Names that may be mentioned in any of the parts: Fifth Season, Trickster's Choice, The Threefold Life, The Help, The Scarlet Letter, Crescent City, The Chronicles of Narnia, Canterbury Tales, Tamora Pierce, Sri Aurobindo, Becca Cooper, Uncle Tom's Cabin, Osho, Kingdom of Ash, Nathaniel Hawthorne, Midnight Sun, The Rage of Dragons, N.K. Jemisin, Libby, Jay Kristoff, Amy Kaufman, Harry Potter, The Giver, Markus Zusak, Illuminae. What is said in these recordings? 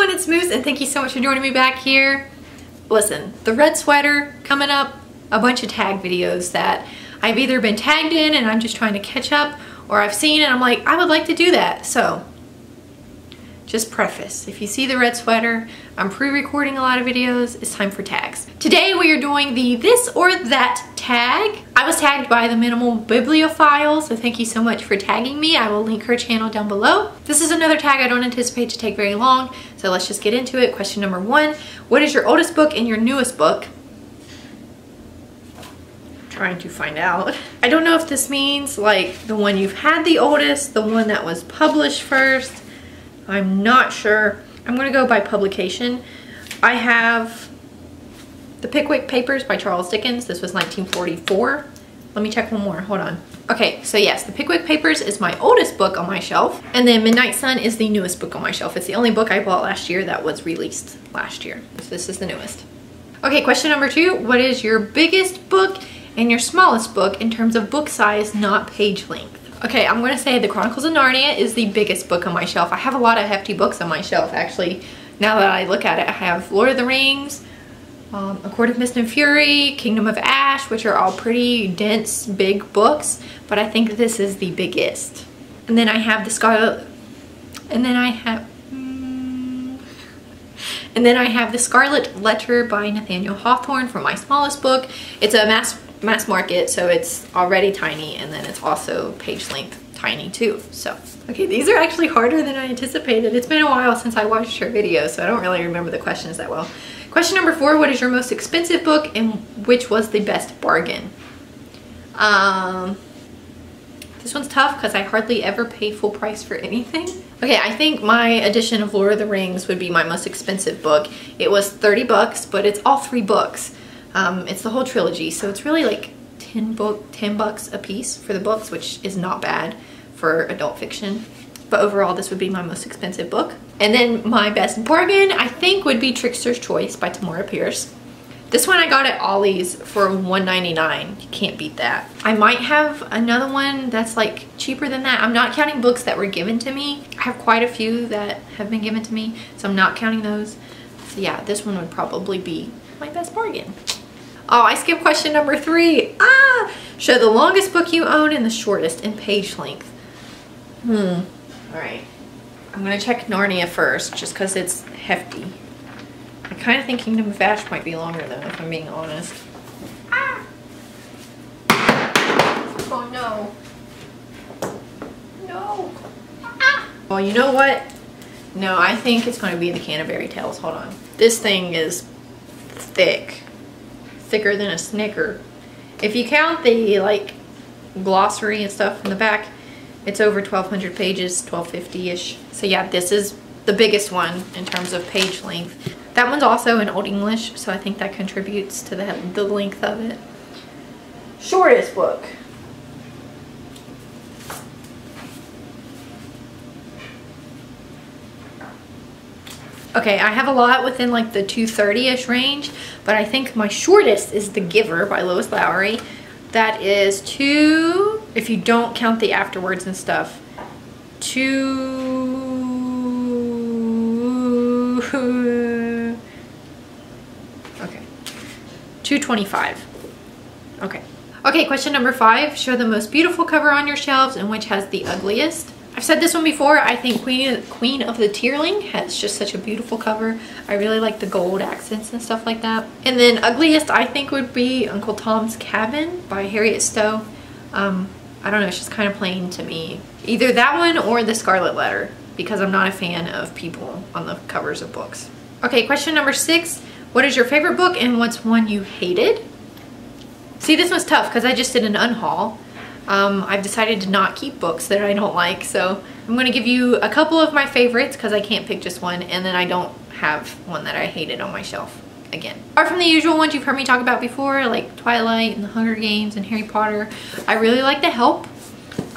everyone, it's Moose, and thank you so much for joining me back here. Listen, the red sweater coming up, a bunch of tag videos that I've either been tagged in and I'm just trying to catch up, or I've seen and I'm like, I would like to do that. So just preface, if you see the red sweater, I'm pre-recording a lot of videos. It's time for tags. Today we are doing the this or that tag. I was tagged by The Minimal Bibliophile, so thank you so much for tagging me. I will link her channel down below. This is another tag I don't anticipate to take very long, so let's just get into it. Question number one, what is your oldest book and your newest book? Trying to find out. I don't know if this means like the one you've had the oldest, the one that was published first. I'm not sure. I'm gonna go by publication. I have The Pickwick Papers by Charles Dickens. This was 1944. Let me check one more, hold on. Okay, so yes, The Pickwick Papers is my oldest book on my shelf, and then Midnight Sun is the newest book on my shelf. It's the only book I bought last year that was released last year. So this is the newest. Okay, question number two, what is your biggest book and your smallest book in terms of book size, not page length? Okay, I'm gonna say The Chronicles of Narnia is the biggest book on my shelf. I have a lot of hefty books on my shelf, actually. Now that I look at it, I have Lord of the Rings, A Court of Mist and Fury, Kingdom of Ash, which are all pretty dense, big books, but I think this is the biggest. And then I have The Scarlet, and then I have The Scarlet Letter by Nathaniel Hawthorne for my smallest book. It's a mass market, so it's already tiny, and then it's also page length tiny too. So okay, these are actually harder than I anticipated. It's been a while since I watched her video, so I don't really remember the questions that well. Question number four, what is your most expensive book and which was the best bargain? This one's tough because I hardly ever pay full price for anything. Okay, I think my edition of Lord of the Rings would be my most expensive book. It was $30, but it's all three books. It's the whole trilogy, so it's really like 10 bucks a piece for the books, which is not bad for adult fiction. But overall, this would be my most expensive book. And then my best bargain, I think, would be Trickster's Choice by Tamora Pierce. This one I got at Ollie's for $1.99. You can't beat that. I might have another one that's like cheaper than that. I'm not counting books that were given to me. I have quite a few that have been given to me, so I'm not counting those. So yeah, this one would probably be my best bargain. Oh, I skipped question number three. Show the longest book you own and the shortest in page length. All right. I'm gonna check Narnia first, just cause it's hefty. I kind of think Kingdom of Ash might be longer though, if I'm being honest. Oh no. No. Well, you know what? No, I think it's gonna be the Canterbury Tales. Hold on. This thing is thick. Thicker than a Snicker. If you count the like glossary and stuff in the back, it's over 1,200 pages, 1,250-ish. So yeah, this is the biggest one in terms of page length. That one's also in Old English, so I think that contributes to the length of it. Shortest book. Okay, I have a lot within like the 230-ish range, but I think my shortest is The Giver by Lois Lowry. That is if you don't count the afterwards and stuff, 225. Okay. Okay, question number five, show the most beautiful cover on your shelves and which has the ugliest. I've said this one before, I think Queen of the Tearling has just such a beautiful cover. I really like the gold accents and stuff like that. And then ugliest, I think, would be Uncle Tom's Cabin by Harriet Stowe. I don't know, it's just kind of plain to me. Either that one or The Scarlet Letter, because I'm not a fan of people on the covers of books. Okay, question number six, what is your favorite book and what's one you hated? See, this one's tough because I just did an unhaul. I've decided to not keep books that I don't like, so I'm going to give you a couple of my favorites because I can't pick just one, and then I don't have one that I hated on my shelf again. Apart from the usual ones you've heard me talk about before, like Twilight and The Hunger Games and Harry Potter, I really like The Help.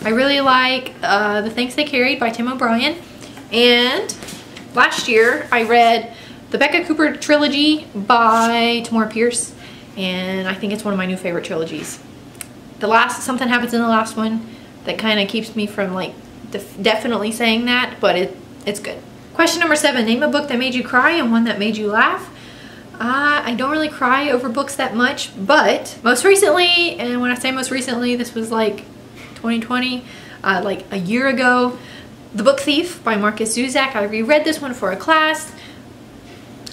I really like The Things They Carried by Tim O'Brien, and last year I read the Becca Cooper trilogy by Tamora Pierce, and I think it's one of my new favorite trilogies. Something happens in the last one that kind of keeps me from like definitely saying that, but it's good. Question number 7, name a book that made you cry and one that made you laugh. I don't really cry over books that much, but most recently, and when I say most recently, this was like 2020, like a year ago, The Book Thief by Markus Zusak. I reread this one for a class.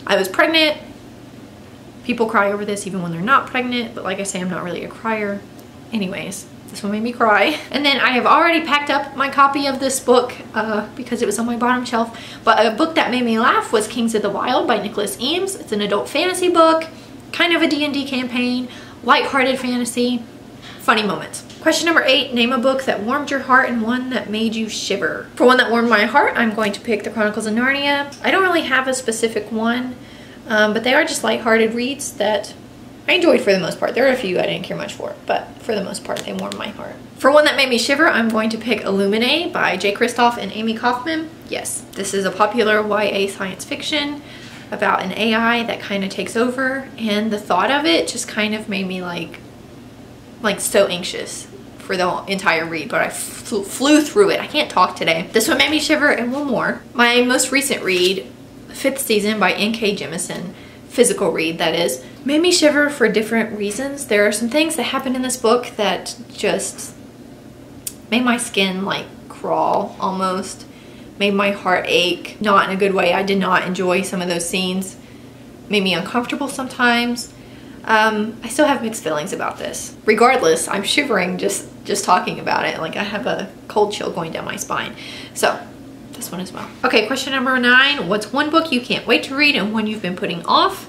I was pregnant. People cry over this even when they're not pregnant, but like I say, I'm not really a crier. Anyways, this one made me cry. And then I have already packed up my copy of this book because it was on my bottom shelf, but a book that made me laugh was Kings of the Wild by Nicholas Eames. It's an adult fantasy book, kind of a D&D campaign, lighthearted fantasy, funny moments. Question number 8, name a book that warmed your heart and one that made you shiver. For one that warmed my heart, I'm going to pick The Chronicles of Narnia. I don't really have a specific one, but they are just lighthearted reads that I enjoyed for the most part. There are a few I didn't care much for, but for the most part, they warmed my heart. For one that made me shiver, I'm going to pick Illuminae by Jay Kristoff and Amy Kaufman. Yes, this is a popular YA science fiction about an AI that kind of takes over, and the thought of it just kind of made me like so anxious for the entire read, but I flew through it. I can't talk today. This one made me shiver, and one more. My most recent read, Fifth Season by N.K. Jemisin, physical read that is, made me shiver for different reasons. There are some things that happened in this book that just made my skin like crawl almost, made my heart ache, not in a good way. I did not enjoy some of those scenes, made me uncomfortable sometimes. I still have mixed feelings about this. Regardless, I'm shivering just talking about it. Like I have a cold chill going down my spine. So this one as well. Okay, question number 9. What's one book you can't wait to read and one you've been putting off?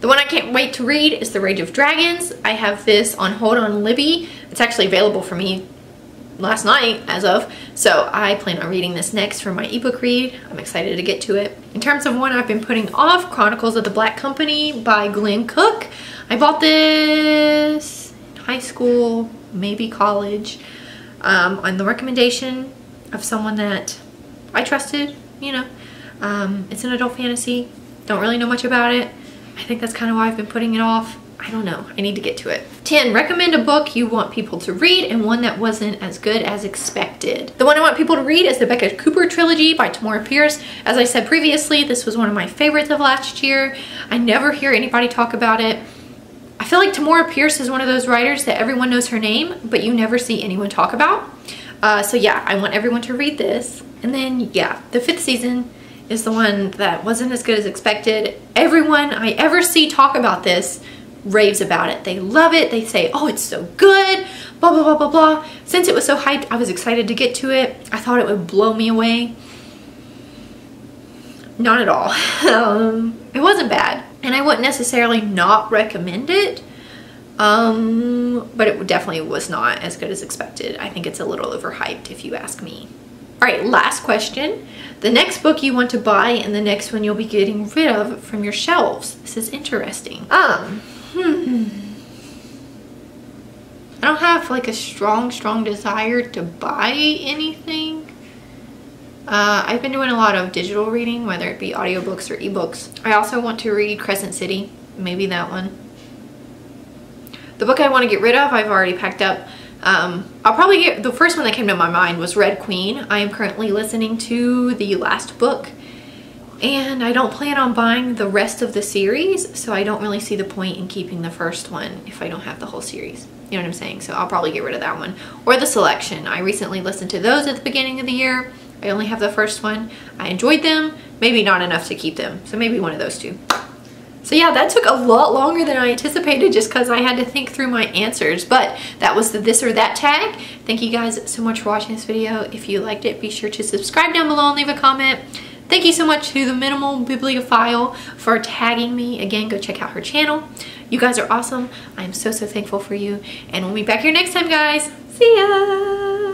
The one I can't wait to read is The Rage of Dragons. I have this on hold on Libby. It's actually available for me last night as of, so I plan on reading this next for my ebook read. I'm excited to get to it. In terms of one I've been putting off, Chronicles of the Black Company by Glenn Cook. I bought this in high school, maybe college, on the recommendation of someone that I trusted, you know. It's an adult fantasy, don't really know much about it. I think that's kind of why I've been putting it off. I don't know, I need to get to it. 10, recommend a book you want people to read and one that wasn't as good as expected. The one I want people to read is the Becca Cooper trilogy by Tamora Pierce. As I said previously, this was one of my favorites of last year. I never hear anybody talk about it. I feel like Tamora Pierce is one of those writers that everyone knows her name, but you never see anyone talk about. So yeah, I want everyone to read this. And then yeah, The Fifth Season is the one that wasn't as good as expected. Everyone I ever see talk about this raves about it. They love it. They say, oh, it's so good, blah, blah, blah, blah, blah. Since it was so hyped, I was excited to get to it. I thought it would blow me away. Not at all. It wasn't bad, and I wouldn't necessarily not recommend it, but it definitely was not as good as expected. I think it's a little overhyped if you ask me. All right, last question. The next book you want to buy and the next one you'll be getting rid of from your shelves. This is interesting. I don't have like a strong desire to buy anything. I've been doing a lot of digital reading, whether it be audiobooks or ebooks. I also want to read Crescent City, maybe that one. The book I want to get rid of, I've already packed up. I'll probably get, the first one that came to my mind was Red Queen. I am currently listening to the last book, and I don't plan on buying the rest of the series, so I don't really see the point in keeping the first one if I don't have the whole series. You know what I'm saying? So I'll probably get rid of that one. Or The Selection. I recently listened to those at the beginning of the year. I only have the first one. I enjoyed them, maybe not enough to keep them. So maybe one of those two. So yeah, that took a lot longer than I anticipated just because I had to think through my answers, but that was the this or that tag. Thank you guys so much for watching this video. If you liked it, be sure to subscribe down below and leave a comment. Thank you so much to The Minimal Bibliophile for tagging me. Again, go check out her channel. You guys are awesome. I'm so, so thankful for you. And we'll be back here next time, guys. See ya!